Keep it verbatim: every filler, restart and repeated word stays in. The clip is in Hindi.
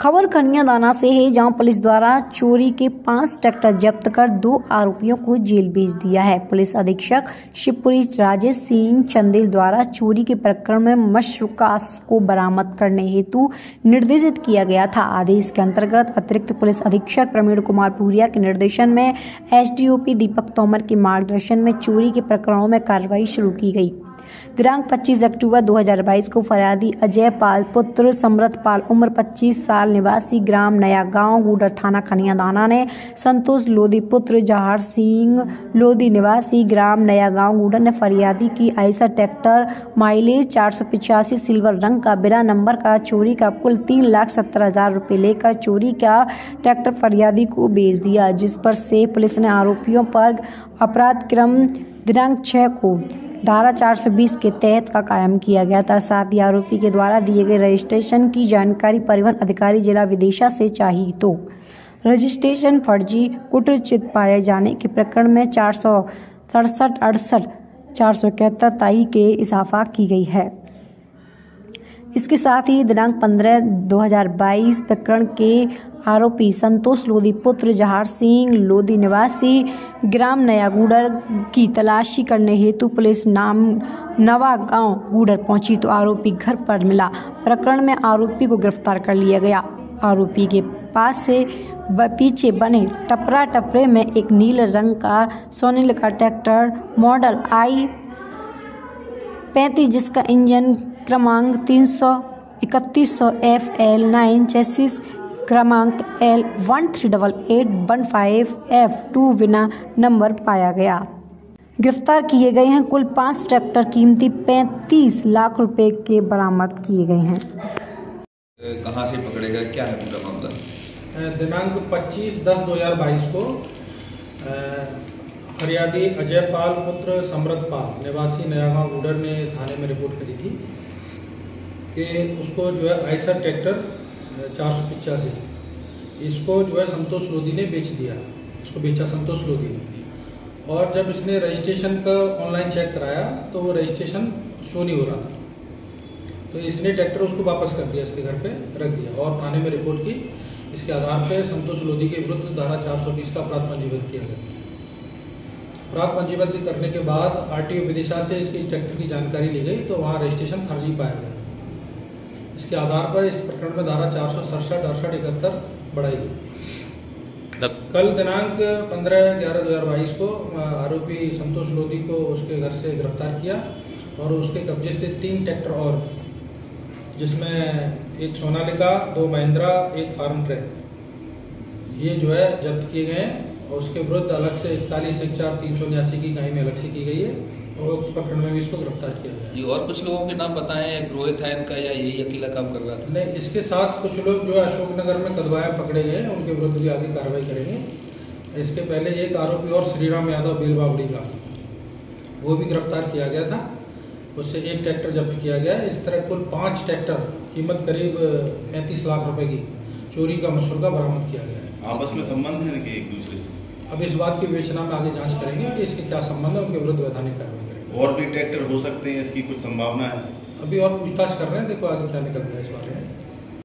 खबर कन्यादाना से है, जहां पुलिस द्वारा चोरी के पांच ट्रैक्टर जब्त कर दो आरोपियों को जेल भेज दिया है। पुलिस अधीक्षक शिवपुरी राजेश सिंह चंदेल द्वारा चोरी के प्रकरण में मशरूकास को बरामद करने हेतु निर्देशित किया गया था। आदेश के अंतर्गत अतिरिक्त पुलिस अधीक्षक प्रवीण कुमार भूरिया के निर्देशन में एसडीओपी दीपक तोमर के मार्गदर्शन में चोरी के प्रकरणों में कार्रवाई शुरू की गई। दिनांक पच्चीस अक्टूबर दो हज़ार बाईस को फरियादी अजय पाल पुत्र समरथ पाल उम्र पच्चीस साल निवासी ग्राम नया गांव गुडर थाना कन्यादाना ने संतोष लोधी पुत्र जहार सिंह लोधी निवासी ग्राम नया गांव गुडर ने फरियादी की आयशर ट्रैक्टर माइलेज चार सौ पिचासी सिल्वर रंग का बिना नंबर का चोरी का कुल तीन लाख सत्तर हजार रुपये लेकर चोरी का ट्रैक्टर फरियादी को बेच दिया, जिस पर से पुलिस ने आरोपियों पर अपराध क्रम दिनांक छः को धारा चार सौ बीस के तहत का कायम किया गया था। साथ ही आरोपी के द्वारा दिए गए रजिस्ट्रेशन की जानकारी परिवहन अधिकारी जिला विदिशा से चाहिए तो रजिस्ट्रेशन फर्जी कुटचित पाए जाने के प्रकरण में चार सौ सड़सठ अड़सठ चार सौ इकहत्तर ताई के इजाफा की गई है। इसके साथ ही दिनांक पंद्रह दो हज़ार बाईस प्रकरण के आरोपी संतोष लोधी पुत्र जहार सिंह लोधी निवासी ग्राम नया गुडर की तलाशी करने हेतु पुलिस नाम नवा गांव गुडर पहुंची तो आरोपी घर पर मिला। प्रकरण में आरोपी को गिरफ्तार कर लिया गया। आरोपी के पास से पीछे बने टपरा टपरे में एक नीले रंग का सोनील का ट्रैक्टर मॉडल आई पैंतीस जिसका इंजन क्रमांक तीन सौ इकतीस सौ एफ एल नाइन चैसिस क्रमांक L one three double eight one five F two बिना नंबर पाया गया। गिरफ्तार किए गए हैं कुल पाँच ट्रैक्टर कीमती पैंतीस लाख रुपए के बरामद किए गए हैं। कहाँ से पकड़े गए, क्या है पूरा मामला? दिनांक पच्चीस दस दो हज़ार बाईस को फरियादी अजय पाल पुत्र समरथ पाल निवासी नयागांव गुडर ने थाने में रिपोर्ट करी थी कि उसको जो है आयशर ट्रैक्टर चार सौ पिचासी इसको जो है संतोष लोधी ने बेच दिया। इसको बेचा संतोष लोधी ने, और जब इसने रजिस्ट्रेशन का ऑनलाइन चेक कराया तो वो रजिस्ट्रेशन शो नहीं हो रहा था, तो इसने ट्रैक्टर उसको वापस कर दिया, इसके घर पे रख दिया और थाने में रिपोर्ट की। इसके आधार पे संतोष लोधी के विरुद्ध धारा चार सौ बीस का अपराध पंजीबद्ध किया गया। अपराध पंजीबद्ध करने के बाद आर टी ओ विदिशा से इसकी ट्रैक्टर की जानकारी ली गई तो वहाँ रजिस्ट्रेशन फर्जी पाया गया। इसके आधार पर इस प्रकरण में धारा चार सौ सड़सठ अड़सठ इकहत्तर बढ़ाई गई। कल दिनांक पंद्रह ग्यारह दो हज़ार बाईस को आरोपी संतोष लोधी को उसके घर से गिरफ्तार किया और उसके कब्जे से तीन ट्रैक्टर और जिसमें एक सोनालिका, दो महिंद्रा, एक फार्म ट्रैक ये जो है जब्त किए गए हैं और उसके विरुद्ध अलग से इकतालीस एक चार तीन सौ उन्यासी की कहीं में अलग से की गई है और प्रकरण में भी इसको गिरफ्तार किया गया। ये और कुछ लोगों के नाम बताएं, ग्रोहित है इनका या यही अकेला काम कर रहा था? नहीं, इसके साथ कुछ लोग जो अशोकनगर में कदवाया पकड़े गए उनके विरुद्ध भी आगे कार्रवाई करेंगे। इसके पहले एक आरोपी और श्री राम यादव बेलबावड़ी का वो भी गिरफ्तार किया गया था, उससे एक ट्रैक्टर जब्त किया गया। इस तरह कुल पाँच ट्रैक्टर कीमत करीब पैंतीस लाख रुपये की चोरी का मशरूका बरामद किया गया है। आपस में संबंध है कि एक दूसरे से? अब इस बात की विवेचना में आगे जांच करेंगे कि इसके क्या संबंध है, उनके विरुद्ध वैधानिक कार्रवाई करेंगे। और भी ट्रैक्टर हो सकते हैं, इसकी कुछ संभावना है? अभी और पूछताछ कर रहे हैं, देखो आगे क्या निकलता है इस बारे में।